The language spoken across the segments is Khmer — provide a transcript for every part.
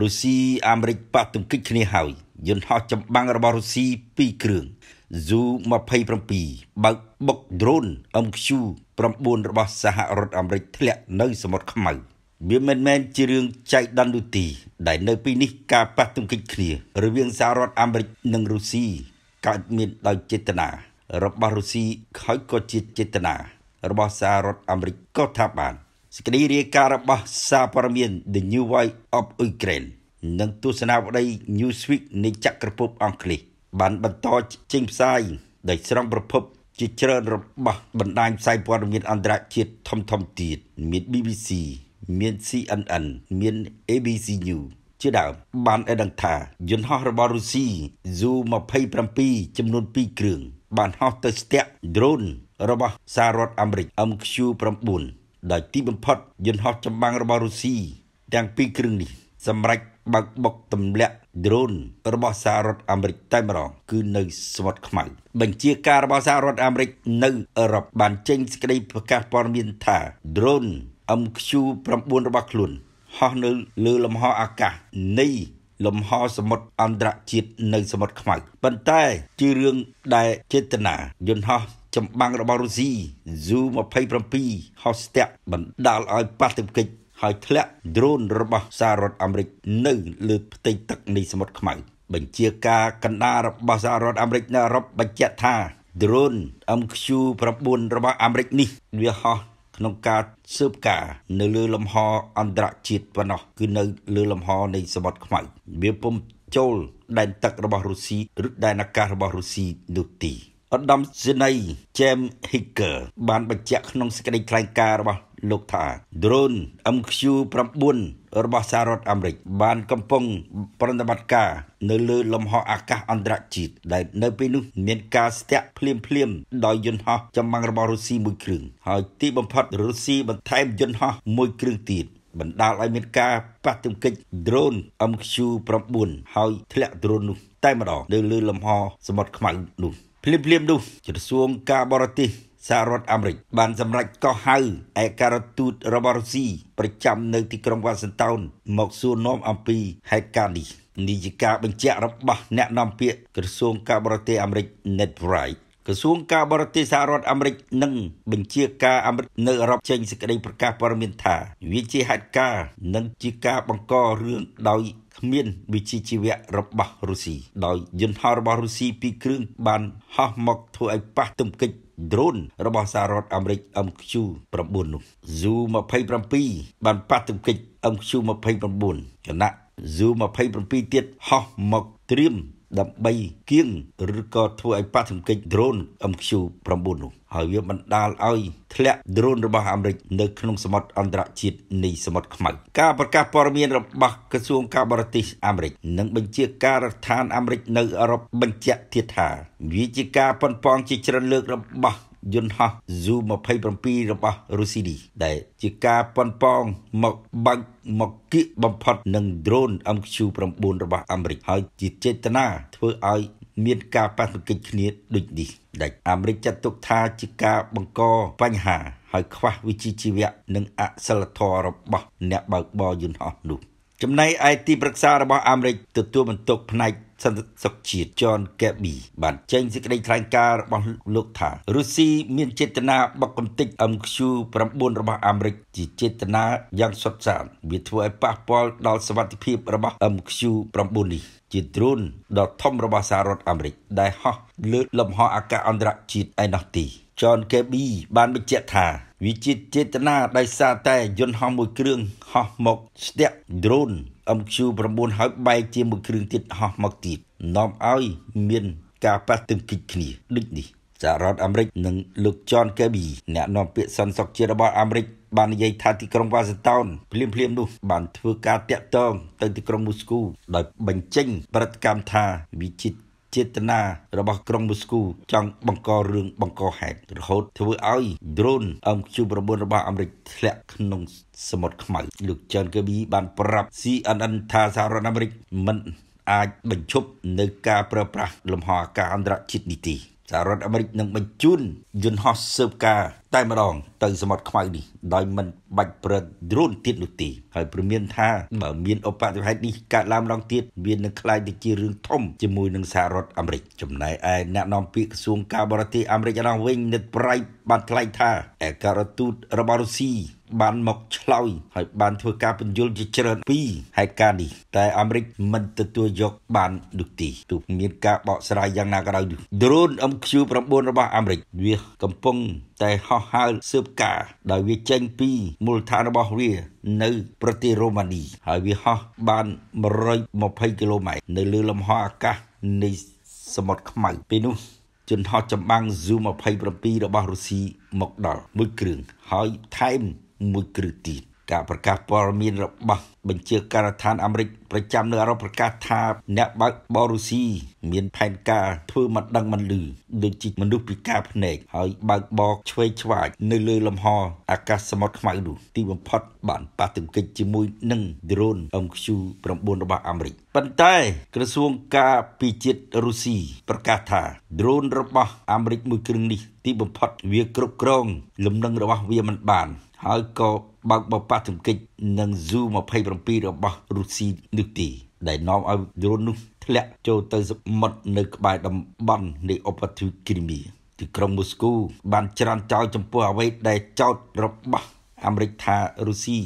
รุสเซียอเมริกปะตุ่มกิจนี้หายยืนหอจับบางระบบรุสเซียปีเครื่องจูมาพายพรำปีบักบกโดรนMQพรำบุญระบบสหรัฐอเมริกทะเลในสมุทรขมายเบียนแมนเจริญใจดันดุตีได้ในปีนี้กาปะตุ่มกิจนี้เรื่องสหรัฐอเมริกนังรุสเซียการเมืองได้เจตนารับบรุสเซียเขาก็เจตนาระบบสหรัฐอเมริกก็ทับบานสกิริยการบาสาปรมีน The New Way of Ukraine นั่งตุสนาวันใด Newsweek ในจักรภพอังกฤษบันบรรทอจิงไซได้สร้างประพบจิตเจริญระบาบันดาลไซปรมีนอันตรายเชิดทอมตีดมี BBC มี CNN มี ABC News เชื่อดาวบันเอดังทายุนฮาร์บารุซีจูมาพายพรำปีจำนวนปีเครื่องบันฮอตเตอร์สเตะโดรนระบาสหรัฐอเมริกMQ 9ได้ที่บังพัดยืนหอบจำบางระบบรุสเซียดังปีครึ่งนี้สำหรับบักบกตำเละโดรนระบบสหรัฐอเมริกใต้มรองคือในสมุทรขมายบัญชีการระบบสหรัฐอเมริกในอรับบันเจงสกัยประกาศปรมินธาโดรนMQ 9ระบบคลุนหอในเรือลำหออากาศในลำหอสมุทรอันตรจิตในสมุทรขมายปันใต้จีเรื่องได้เจตนายืนหอบจำบางระบบรุสเซียจูมาพายพรำปีฮอสเตะบันดาลไอปัตติกิจหายทะเลโดรนระบบสหรัฐอเมริกนึ่งเลือดเตยตักในสมุทรขมายบัญชีการกันดาระบบสหรัฐอเมริกนารับบัญชีท่าโดรนMQ 9ระบบอเมริกนี่เวียฮอขนมกาเสิร์ฟกาในเรือลำหออันตรจิตปนอกคือในเรือลำหอในสมุทรขมายเบียปมโจลได้ตักระบบรุสเซียหรือได้นักการระบบรุสเซียดุตีอดัมเซนัยเจมฮิกเกอร์บานบัญชีขนมสกัดคลายการระบาดโลกทาโดรนMQ 9ระบบสหรัฐอเมริกบานกำปองปรนบัติกาเนลือลมหออากาศอันตรจิตได้ในปีนู้นเมียนกาสเตะเพลียมดอยยนฮะจำมังระบบรุสเซียมือครึ่งหอยที่บัมพัดรุสเซียบันไทม์ยนฮะมือครึ่งตีดบันดาลอเมริกาปัตตุกิจโดรนMQ 9หอยทะเลโดรนนู้นใต้มาดอกเนลือลมหอสมดขมันนู้นเพลียมดูกระทรวงการบรติสหรัฐอเมริกบานสำรักก็หายเอกการทูตระบารุซีประจำในที่กรุงวอชิงตันหมอกส่วนน้อมอัมพีให้การดีนิจการบัญชีรับบะแนะนำเพียกระทรวงการบรติอเมริกเน็ตไรกระทรวงการบรติสหรัฐอเมริกนั่งบัญชีการอเมริกในรับเชิญสกัดประกาศปรมินธาวิจิหัดการนั่งจิการบังกอเรื่องดอยเมียนวิจิชีวะรับบะรุซีโดยยนฮาร์บารุซีปีครึ่งบันฮะมกถวยปะตุ่มกิจโดรนระบบสหรัฐอเมริกMQ 9จูมาพายพรำปีบันปะตุ่มกิจMQ 9ขณะจูมาพายพรำปีเตียดฮะมกเตรียมดับใบเกียงหรือก็ถวยปะตุ่มกิจโดรนMQ 9หายมันดาลเอาทะเลโดรนระบบอเมริกในขนมสมุทรอันตรจิตในสมุทรขมายการประกาศปรมีนระบบกระทรวงการบริติอเมริกนั่งบัญชีการทานอเมริกในอรับบัญชีทิศทางวิจิการปนปองจิตรเลือกระบบยนฮะจูมาพายพรำปีระบบรุสเซียได้จิการปนปองหมกบังหมกกิบัมพัดนั่งโดรนMQ 9ระบบอเมริกหายจิตเจตนาเพื่อเอาเมียนกาปัตกิจเนียดดุจดีได้อเมริกจัตุธาจิกาบังกอปัญหาให้คว้าวิจิชีวะหนึ่งอัศลทอรบะเนบกบอยุนฮอดูจำในไอที่ปรึกษาระบอเมริกตัวมันตกภายในสันสกฉีดจอนแกบีบันเจงสิกได้คลายการบอลโลกธารุสเซียมีเจตนาบักกำติกMQ 9ระบอเมริกจิเจตนายังสดใสบิดถวยปะปอลดาวสวัสดิภาพระบอMQ 9นี้จิตรุ่นดอททอมระบาสหรัฐอเมริกได้ฮะเลือดลมหออากาศอันตรจิตไอนอกตีจอนแกบีบานไปเจตนาวิจิตเจตนาได้ซาแต่ยนฮอมวยเครื่องฮอมกสเตะโดรนMQ 9หายใบเจียมวยเครื่องติดฮอมกติดน้อมเอาเมียนกาปะตึงกิจนี้ดึกนี้สหรัฐอเมริกหนึ่งลูกจอนแกบีแนะนำเปียสันสกเจรบาอเมริกบานใหญ่ท่าที่กรุงวอชิงตันเพลียมดูบานถือการเตะต้องตั้งที่กรุงมอสโกได้บัญชีปฏิกรรมท่าวิจิตเจตนาระบบกรุงมอสโกจังบังกอเรื่องบังกอแห่งโหดถือเอาโดรนMQ 9ระบบอเมริกแหลกขนมสมุทรขมายลูกจอนแกบีบานปรับCNNท่าสหรัฐอเมริกมันอาจบรรจุในการประปรายลมหายใจอันตรจิตนิติ สหรัฐอเมริกនឹងបញ្ជូនយន្តហោះស៊ើបការតែម្ដងទៅសមុទ្រខ្មៅនេះដោយមិនបាច់ប្រើ drone ទៀតនោះទេហើយព្រមមានថាបើមានឧបទ្ទវហេតុនេះកើតឡើងម្ដងទៀតវានឹងក្លាយទៅជារឿងធំជាមួយនឹងសហរដ្ឋអាមេរិកចំណែកឯអ្នកនាំពាក្យក្រសួងការបរទេសអាមេរិកនោះវិញនិតប្រៃបានថ្លែងថាឯករាជទូតរបស់រុស្ស៊ីបានមកឆ្លើយហើយបានធ្វើការពន្យល់ជាច្រើនពីហេតុការណ៍នេះតែអាមេរិកមិនទទួលយកបាននោះទេទោះមានការបកស្រាយយ៉ាងណាក៏ដោយ Drone MQ-9 របស់អាមេរិកវាកំពុងតែហោះហើរស៊ើបការដោយវាចេញពីមូលដ្ឋានរបស់វានៅប្រទេសរូម៉ានីហើយវាហោះបាន120គីឡូម៉ែត្រនៅលើលំហអាកាសនៃសមុទ្រខ្មៅពេលនោះយន្តហោះចម្បាំង Zu-27 របស់រុស្ស៊ីមកដល់មួយគ្រឿងហើយថែមមួយគ្រឿងទៀតការប្រកាសព័ត៌មានរបស់បញ្ជាការដ្ឋានអាមេរិកប្រចាំនៅអឺរ៉ុបប្រកាសថាអ្នកបើកបររុស្ស៊ីមានផែនការធ្វើមិនដឹងមិនឮដូចជាមនុស្សពិការភ្នែកហើយបើកបរឆ្វេងឆ្វាយនៅលើលំហអាកាសសមុទ្រខ្មៅនោះទីបំផុតបានប៉ះទង្គិចជាមួយនឹង Drone MQ-9 របស់អាមេរិកប៉ុន្តែក្រសួងការពារជាតិរុស្ស៊ីប្រកាសថា Drone របស់អាមេរិកមួយគ្រឿងនេះទីបំផុតវាគ្រប់គ្រងលំនឹងរបស់វាមិនបានហើយក៏បើកបបទង្គិចនឹង Zu-27 របស់រុស្ស៊ីនោះទីដែលនាំឲ្យ Drone នោះធ្លាក់ចូលទៅសមុទ្រនៅក្បែរតំបន់នៃឧបទ្វីបគ្រីមៀទីក្រុងមូស្គូបានច្រានចោលចំពោះអ្វីដែលចោទរបស់អាមេរិកថារុស្ស៊ី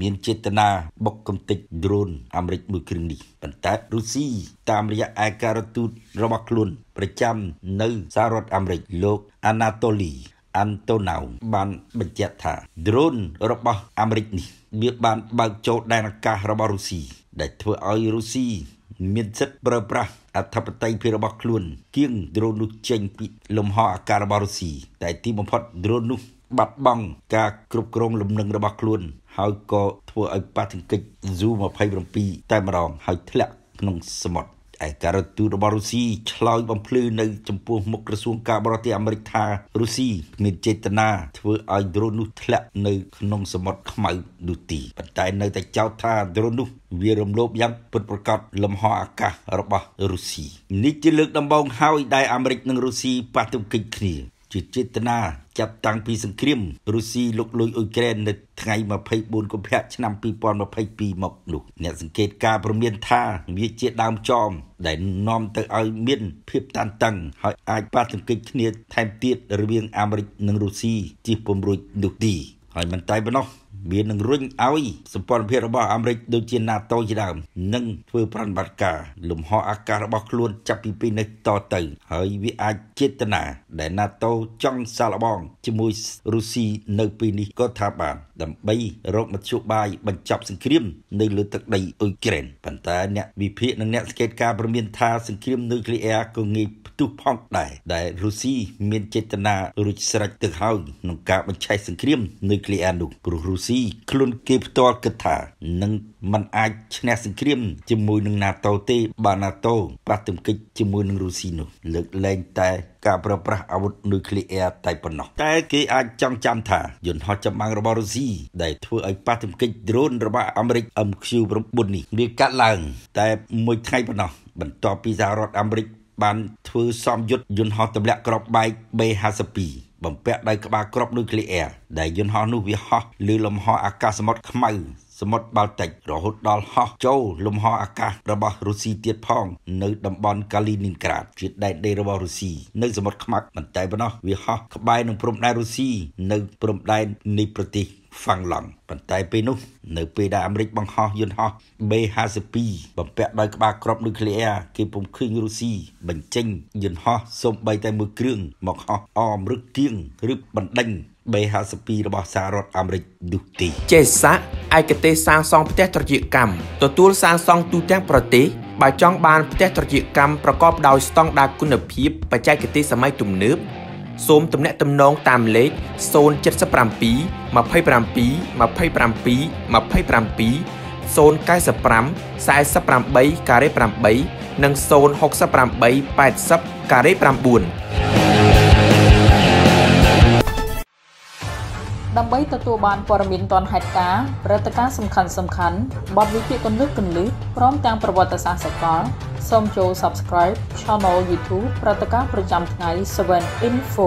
មានចេតនាបុកកំទេច Drone អាមេរិកមួយគ្រឿងនេះប៉ុន្តែរុស្ស៊ីតាមរយៈឯករាជទូតរបស់ខ្លួនប្រចាំនៅសហរដ្ឋអាមេរិកលោក Anatoly Antonov បានបញ្ជាក់ថា Drone របស់អាមេរិកនេះវាបានបើកចូលដែនអាកាសរបស់រុស្ស៊ីដែលធ្វើឲ្យរុស្ស៊ីមានសិទ្ធិប្រើប្រាស់អធិបតេយ្យភាពរបស់ខ្លួនគៀង Drone នោះចេញពីលំហអាកាសរបស់រុស្ស៊ីតែទីបំផុត Drone នោះបាត់បង់ការគ្រប់គ្រងលំនឹងរបស់ខ្លួនហើយក៏ធ្វើឲ្យប៉ះទង្គិច Zu-27 តែម្ដងហើយធ្លាក់ក្នុងសមុទ្រឯករាជទូតរបស់រុស្ស៊ីឆ្លើយបំភ្លឺនៅចំពោះមុខក្រសួងការបរទេសអាមេរិកថារុស្ស៊ីមានចេតនាធ្វើឲ្យ Drone នោះធ្លាក់នៅក្នុងសមុទ្រខ្មៅនោះទីប៉ុន្តែនៅតែចោទថា Drone នោះវារំលោភយ៉ាងពិតប្រាកដលំហអាកាសរបស់រុស្ស៊ីនេះជាលើកដំបូងហើយដែលអាមេរិកនិងរុស្ស៊ីប៉ះទង្គិចគ្នាជាចេតនាចាប់តាំងពីសង្គ្រាមរុស្ស៊ីលុកលុយអ៊ុយក្រែននៅថ្ងៃ24 កុម្ភៈឆ្នាំ2022មកនោះអ្នកសង្កេតការណ៍ព្រមានថាវាជាដើមចមដែលនាំទៅឲ្យមានភាពតានតឹងហើយអាចប៉ះទង្គិចគ្នាថែមទៀតរវាងអាមេរិកនិងរុស្ស៊ីជាពំរួចនោះទីហើយមិនតែប៉ុណ្ណោះវានឹងរុញឲ្យសម្ព័ន្ធភាពរបស់អាមេរិកដូចជា NATO ជាដើមនឹងធ្វើប្រតិបត្តិការលំហអាកាសរបស់ខ្លួនចាប់ពីពេលនេះតទៅហើយវាអាចចេតនាដែល NATO ចង់សាឡបងជាមួយរុស្ស៊ីនៅពេលនេះក៏ថាបានដើម្បីរកមធ្យោបាយបញ្ចប់សង្គ្រាមនៅលើទឹកដីអ៊ុយក្រែនប៉ុន្តែអ្នកវិភាគនិងអ្នកសង្កេតការណ៍ព្រមមានថាសង្គ្រាមនុយក្លេអ៊ែរក៏ងាយផ្ទុះផងដែរដែលរុស្ស៊ីមានចេតនារុញស្រេចទៅហើយក្នុងការបញ្ឆេះសង្គ្រាមនុយក្លេអ៊ែរនោះព្រោះរុស្ស៊ីខ្លួនគេផ្ទាល់គិតថានឹងមិនអាចឈ្នះសង្គ្រាមជាមួយនឹង NATO ទេបើ NATO ប៉ះទង្គិចជាមួយនឹងរុស្ស៊ីនោះលើកលែងតែការប្រើប្រាស់អាវុធនុយក្លេអ៊ែរតែប៉ុណ្ណោះតែគេអាចចង់ចាំថាយន្តហោះចម្បាំងរបស់រុស្ស៊ីដែលធ្វើឲ្យប៉ះទង្គិច Drone របស់អាមេរិក MQ-9 នេះវាកាត់ឡើងតែមួយថ្ងៃប៉ុណ្ណោះបន្ទាប់ពីសហរដ្ឋអាមេរិកបានធ្វើសមយុទ្ធយន្តហោះទម្លាក់គ្រាប់បែក B-52បំពាក់ដោយក្បាលគ្រាប់នុយក្លេអ៊ែរដែលយន្តហោះនោះវាហោះលើលំហអាកាសសមុទ្រខ្មៅសមុទ្របាល់ទិករហូតដល់ហោះចូលលំហអាកាសរបស់រុស្ស៊ីទៀតផងនៅតំបន់កាលីនីនក្រាតជាដែនដីរបស់រុស្ស៊ីនៅសមុទ្រខ្មៅមិនតែប៉ុណ្ណោះវាហោះក្បែរនឹងព្រំដែនរុស្ស៊ីនៅព្រំដែននៃប្រទេសហ្វាំងឡង់ប៉ុន្តែពេលនោះនៅពេលដែលអាមេរិកបង្ហោះយន្តហោះ B-52 បំពាក់ដោយក្បាលគ្រាប់នុយក្លេអ៊ែរគេពុំឃើញរុស្ស៊ីបញ្ចេញយន្តហោះសូម្បីតែមួយគ្រឿងមកហោះអមឬគៀងឬបណ្ដេញ B-52 របស់សហរដ្ឋអាមេរិកនោះទេចេសៈឯកទេសសាងសង់ផ្ទះត្រចៀកកម្មទទួលសាងសង់ទូទាំងប្រទេសបើចង់បានផ្ទះត្រចៀកកម្មប្រកបដោយស្តង់ដារគុណភាពបច្ចេកទេសសម័យទំនើបសូមទំនាក់ទំនងតាមលេខ077 27 27 27 095 48 48និង068 80 9 ដើម្បីទទួលបានព័ត៌មានទាន់ហេតុការណ៍ព្រឹត្តិការណ៍សំខាន់ៗបទវិភាគគន្លឹះព្រមទាំងប្រវត្តិសាស្ត្រសកល សូមចូល Subscribe Channel YouTube ព្រឹត្តិការណ៍ប្រចាំថ្ងៃ7 Info